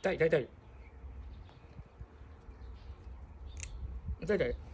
痛い痛い痛い痛い痛い。